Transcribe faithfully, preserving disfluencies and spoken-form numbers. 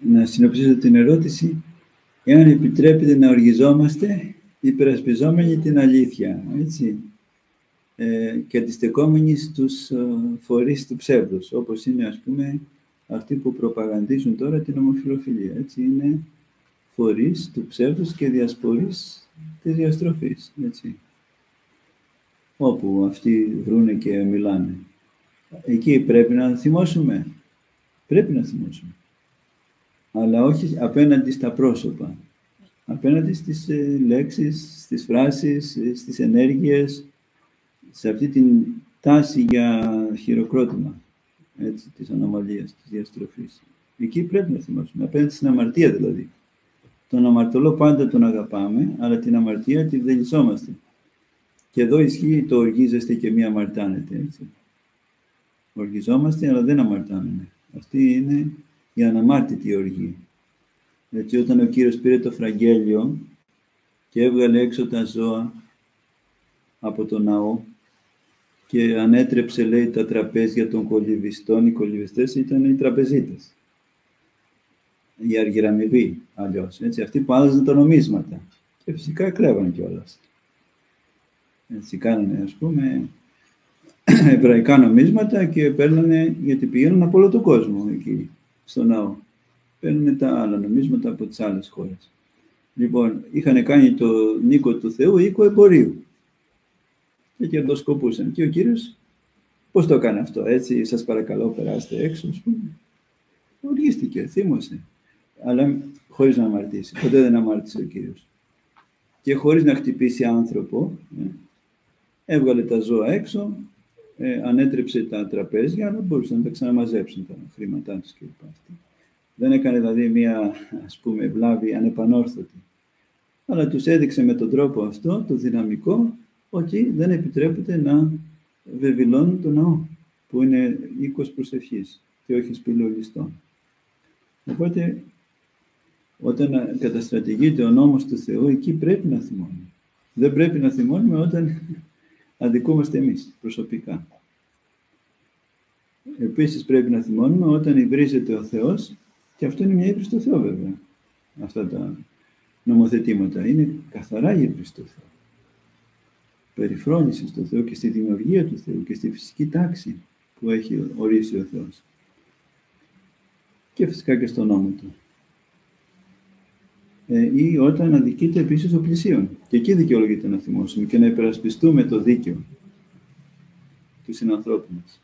να συνοψίσω την ερώτηση, εάν επιτρέπεται να οργιζόμαστε υπερασπιζόμενοι την αλήθεια, έτσι, ε, και αντιστεκόμενοι στους φορείς του ψεύδους, όπως είναι, ας πούμε, αυτοί που προπαγανδίζουν τώρα την ομοφυλοφιλία, έτσι, είναι φορείς του ψεύδους και διασπορείς της διαστροφής, έτσι, όπου αυτοί βρούνε και μιλάνε. Εκεί πρέπει να θυμώσουμε, πρέπει να θυμώσουμε, αλλά όχι απέναντι στα πρόσωπα, απέναντι στις λέξεις, στις φράσεις, στις ενέργειες, σε αυτή την τάση για χειροκρότημα, έτσι, της ανομαλίας, της διαστροφής. Εκεί πρέπει να θυμώσουμε, απέναντι στην αμαρτία δηλαδή. Τον αμαρτωλό πάντα τον αγαπάμε, αλλά την αμαρτία τη βδελισσόμαστε. Και εδώ ισχύει το οργίζεστε και μη αμαρτάνετε, έτσι. Οργιζόμαστε, αλλά δεν αμαρτάνουμε. Αυτή είναι η αναμάρτητη οργή. Γιατί όταν ο Κύριος πήρε το φραγγέλιο και έβγαλε έξω τα ζώα από τον ναό και ανέτρεψε, λέει, τα τραπέζια των κολυβιστών, οι κολυβιστές ήταν οι τραπεζίτες. Οι αργυραμοιβοί αλλιώς, έτσι, αυτοί που άλλαζαν τα νομίσματα. Και φυσικά κρέβαν κιόλας. Έτσι κάνανε, ας πούμε, εβραϊκά νομίσματα και παίρνανε, γιατί πηγαίνουν από όλο τον κόσμο εκεί, στο ναό. Παίρνανε τα άλλα νομίσματα από τις άλλες χώρες. Λοιπόν, είχαν κάνει το νίκο του Θεού οίκο εμπορίου. Και κερδοσκοπούσαν. Και ο Κύριος, πώς το έκανε αυτό, έτσι, σας παρακαλώ, περάστε έξω, ας πούμε. Οργίστηκε, θύμωσε. Αλλά χωρίς να αμαρτήσει. Ποτέ δεν αμάρτησε ο Κύριος. Και χωρίς να χτυπήσει άνθρωπο, έβγαλε τα ζώα έξω, ε, ανέτρεψε τα τραπέζια, αλλά μπορούσαν να τα ξαναμαζέψουν τα χρήματά τους κλπ. Δεν έκανε δηλαδή μία, ας πούμε, βλάβη ανεπανόρθωτη. Αλλά τους έδειξε με τον τρόπο αυτό, το δυναμικό, ότι δεν επιτρέπεται να βεβηλώνουν τον ναό, που είναι οίκος προσευχής και όχι σπηλαιολιστών. Οπότε, όταν καταστρατηγείται ο νόμος του Θεού, εκεί πρέπει να θυμώνουμε. Δεν πρέπει να θυμώνουμε όταν αδικούμαστε εμείς προσωπικά. Επίσης πρέπει να θυμώνουμε όταν υβρίζεται ο Θεός, και αυτό είναι μια ύβρις στο Θεό βέβαια. Αυτά τα νομοθετήματα είναι καθαρά ύβρις στο Θεό. Περιφρόνηση στο Θεό και στη δημιουργία του Θεού και στη φυσική τάξη που έχει ορίσει ο Θεός. Και φυσικά και στον νόμο του. Ε, ή όταν αδικείται επίσης ο πλησίον. Και εκεί δικαιολογείται να θυμώσουμε και να υπερασπιστούμε το δίκαιο του συνανθρώπου μας.